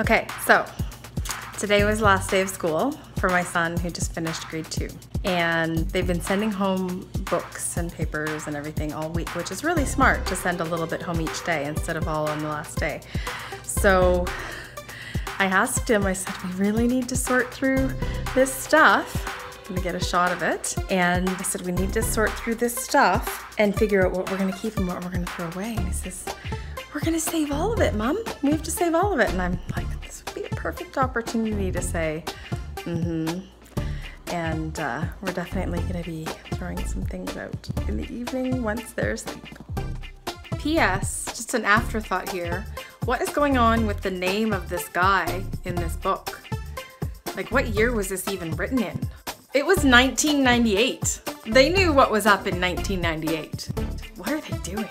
Okay, so today was the last day of school for my son who just finished grade 2. And they've been sending home books and papers and everything all week, which is really smart to send a little bit home each day instead of all on the last day. So I asked him, I said, we really need to sort through this stuff. I'm gonna get a shot of it. And I said, we need to sort through this stuff and figure out what we're gonna keep and what we're gonna throw away. And he says, we're gonna save all of it, Mom. We have to save all of it. And I'm like, this would be a perfect opportunity to say, mm-hmm. And we're definitely gonna be throwing some things out in the evening once they're asleep. P.S., just an afterthought here. What is going on with the name of this guy in this book? Like, what year was this even written in? It was 1998. They knew what was up in 1998. What are they doing?